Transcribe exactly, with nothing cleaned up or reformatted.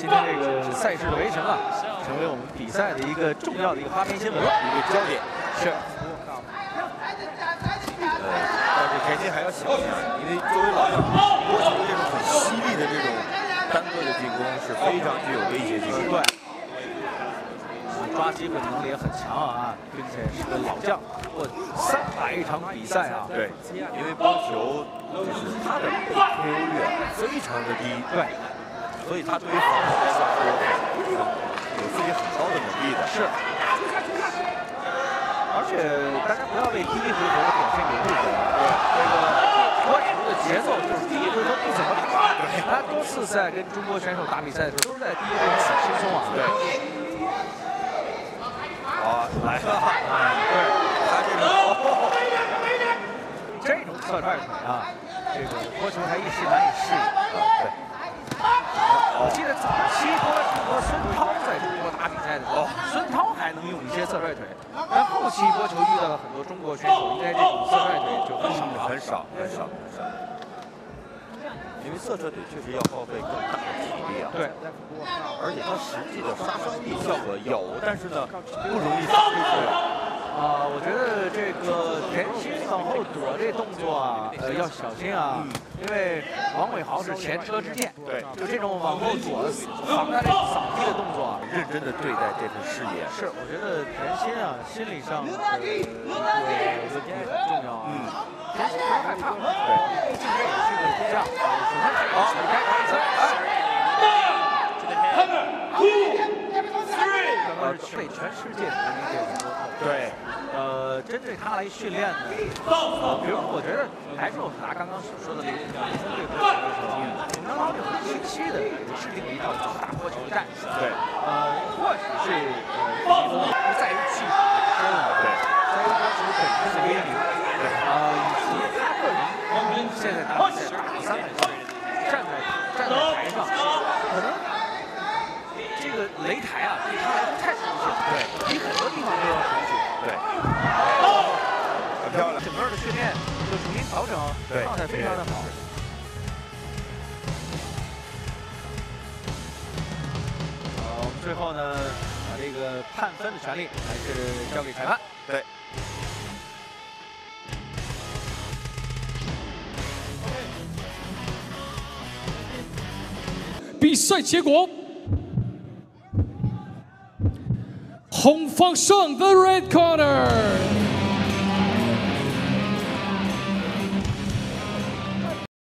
今天这个赛事的围城啊，成为我们比赛的一个重要的一个花边新闻，一个焦点。是。呃，但是田径还要小心啊，因为作为老将，国球这种很犀利的这种单个的进攻是非常具有威胁性的。对。 抓机会能力也很强啊，并且是个老将，过三百场比赛啊。对，因为波球就是他的 K O 率非常的低，对，所以他对于防守来说有自己很高的能力的。是。而且大家不要为第一回合的表现给误解了，这个波球的节奏就是第一回合不怎么打，他多次在跟中国选手打比赛的时候，都是在第一回合很轻松啊。对。 啊，来了！对，他这种这种侧踹腿啊，这个波球还一时难以适应。对，我记得早期波球和孙涛在中国打比赛的时候，孙涛还能用一些侧踹腿，但后期波球遇到了很多中国选手，应该这种侧踹腿就很少了，很少，很少，很少。因为侧踹腿确实要耗费更大的体力啊。对。 而且它实际的杀伤力效果有，但是呢，不容易发挥出来。啊，我觉得这个田心往后躲这动作啊，呃，要小心啊，嗯、因为王伟豪是前车之鉴。对，就这种往后躲、防他这扫地的动作啊，认真的对待这份事业。是，我觉得田心啊，心理上的这个应该很重要啊。嗯，田心不害怕，对，今天也是个主将，首先是好，该开始，哎。 呃，被全世界的人民给说透。对，呃，针对他来训练的，呃，比如说，我觉得还是我拿刚刚所说的那个针对波球的时候，我们能老很清晰的制定一套打波球的战术。对，呃，或许是呃，不在于技术本身了，对，在于波球本身的威力，对，呃，以及他个人现在打比赛打三百多，站在站在台上，可能。 擂台啊，对他来说太熟悉了，对，比很多地方都要熟悉，对，很漂亮。整个的训练就重新调整，对，状态非常的好。好，最后呢，把这个判分的权利还是交给裁判，对。 比赛结果。 红方胜 the red corner。